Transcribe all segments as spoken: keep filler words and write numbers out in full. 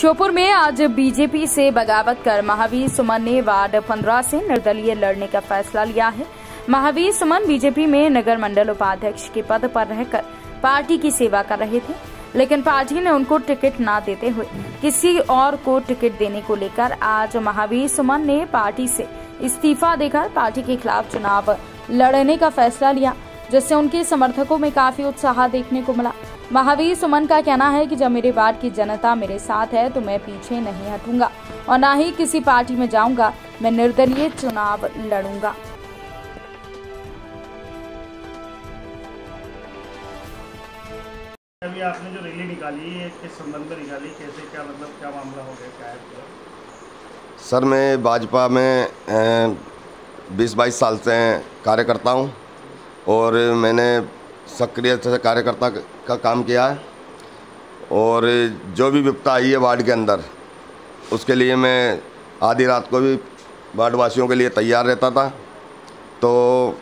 श्योपुर में आज बीजेपी से बगावत कर महावीर सुमन ने वार्ड पंद्रह से निर्दलीय लड़ने का फैसला लिया है। महावीर सुमन बीजेपी में नगर मंडल उपाध्यक्ष के पद पर रहकर पार्टी की सेवा कर रहे थे, लेकिन पार्टी ने उनको टिकट ना देते हुए किसी और को टिकट देने को लेकर आज महावीर सुमन ने पार्टी से इस्तीफा देकर पार्टी के खिलाफ चुनाव लड़ने का फैसला लिया, जिससे उनके समर्थकों में काफी उत्साह देखने को मिला। महावीर सुमन का कहना है कि जब मेरे वार्ड की जनता मेरे साथ है तो मैं पीछे नहीं हटूंगा और ना ही किसी पार्टी में जाऊंगा। मैं निर्दलीय चुनाव लड़ूंगा। अभी आपने जो रैली निकाली है, किस संबंध में निकाली, कैसे, क्या मतलब, क्या मामला हो गया, क्या है? सर, मैं भाजपा में बीस बाईस साल से कार्यकर्ता हूँ और मैंने सक्रिय से कार्यकर्ता का, का काम किया है और जो भी विपदा आई है वार्ड के अंदर, उसके लिए मैं आधी रात को भी वार्डवासियों के लिए तैयार रहता था। तो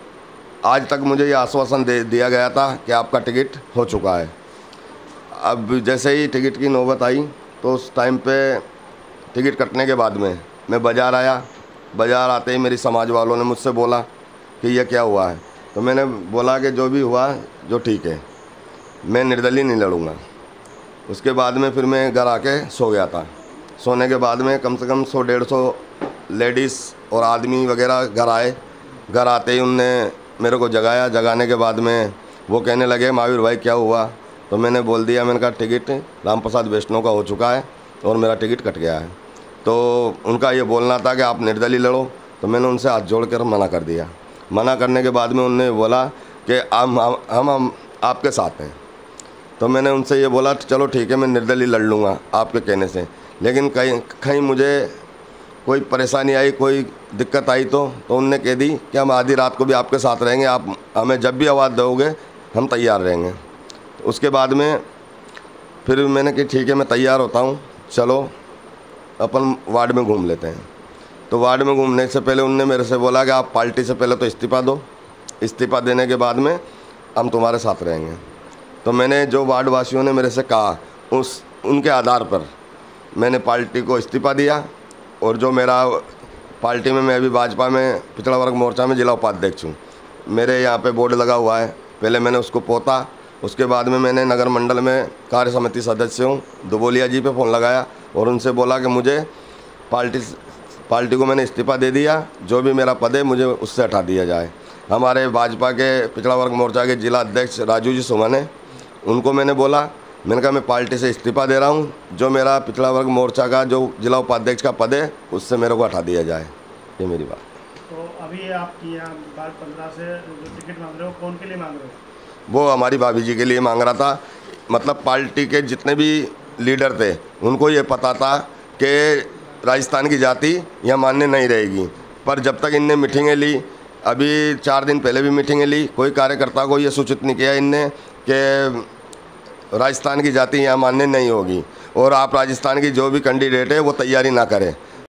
आज तक मुझे ये आश्वासन दे दिया गया था कि आपका टिकट हो चुका है। अब जैसे ही टिकट की नौबत आई तो उस टाइम पे टिकट कटने के बाद में मैं बाज़ार आया। बाज़ार आते ही मेरी समाज वालों ने मुझसे बोला कि यह क्या हुआ है, तो मैंने बोला कि जो भी हुआ जो ठीक है, मैं निर्दलीय नहीं लड़ूंगा। उसके बाद में फिर मैं घर आके सो गया था। सोने के बाद में कम से कम सौ डेढ़ सौ लेडीज़ और आदमी वगैरह घर आए। घर आते ही उनने मेरे को जगाया। जगाने के बाद में वो कहने लगे, महावीर भाई क्या हुआ? तो मैंने बोल दिया, मैंने कहा टिकट राम प्रसाद वैष्णव का हो चुका है और मेरा टिकट कट गया है। तो उनका ये बोलना था कि आप निर्दलीय लड़ो, तो मैंने उनसे हाथ जोड़कर मना कर दिया। मना करने के बाद में उनने बोला कि हम हम हम, हम आपके साथ हैं। तो मैंने उनसे ये बोला चलो ठीक है, मैं निर्दलीय लड़ लूँगा आपके कहने से। लेकिन कहीं कहीं मुझे कोई परेशानी आई, कोई दिक्कत आई तो तो उनने कह दी कि हम आधी रात को भी आपके साथ रहेंगे, आप हमें जब भी आवाज़ दोगे हम तैयार रहेंगे। उसके बाद में फिर मैंने कहा ठीक है, मैं तैयार होता हूँ, चलो अपन वार्ड में घूम लेते हैं। तो वार्ड में घूमने से पहले उनने मेरे से बोला कि आप पार्टी से पहले तो इस्तीफ़ा दो, इस्तीफ़ा देने के बाद में हम तुम्हारे साथ रहेंगे। तो मैंने जो वार्ड वासियों ने मेरे से कहा उस उनके आधार पर मैंने पार्टी को इस्तीफ़ा दिया। और जो मेरा पार्टी में, मैं अभी भाजपा में पिछड़ा वर्ग मोर्चा में जिला उपाध्यक्ष हूँ। मेरे यहाँ पे बोर्ड लगा हुआ है, पहले मैंने उसको पोता। उसके बाद में मैंने नगर मंडल में कार्य समिति सदस्य हूँ, दुबोलिया जी पे फ़ोन लगाया और उनसे बोला कि मुझे पार्टी पार्टी को मैंने इस्तीफ़ा दे दिया, जो भी मेरा पद है मुझे उससे हटा दिया जाए। हमारे भाजपा के पिछड़ा वर्ग मोर्चा के जिला अध्यक्ष राजू जी सुमन है, उनको मैंने बोला, मैंने कहा मैं पार्टी से इस्तीफ़ा दे रहा हूँ, जो मेरा पिछड़ा वर्ग मोर्चा का जो जिला उपाध्यक्ष का पद है उससे मेरे को हटा दिया जाए। ये मेरी बात। तो अभी आपकी यहाँ बार पंद्रह से जो टिकट मांग रहे हो, कौन के लिए मांग रहे हो? वो हमारी भाभी जी के लिए मांग रहा था। मतलब पार्टी के जितने भी लीडर थे उनको ये पता था कि राजस्थान की जाति यहाँ मान्य नहीं रहेगी, पर जब तक इनने मीटिंगें ली, अभी चार दिन पहले भी मीटिंगें ली, कोई कार्यकर्ता को ये सूचित नहीं किया इनने कि राजस्थान की जाति यहाँ मान्य नहीं होगी और आप राजस्थान की जो भी कैंडिडेट है वो तैयारी ना करें।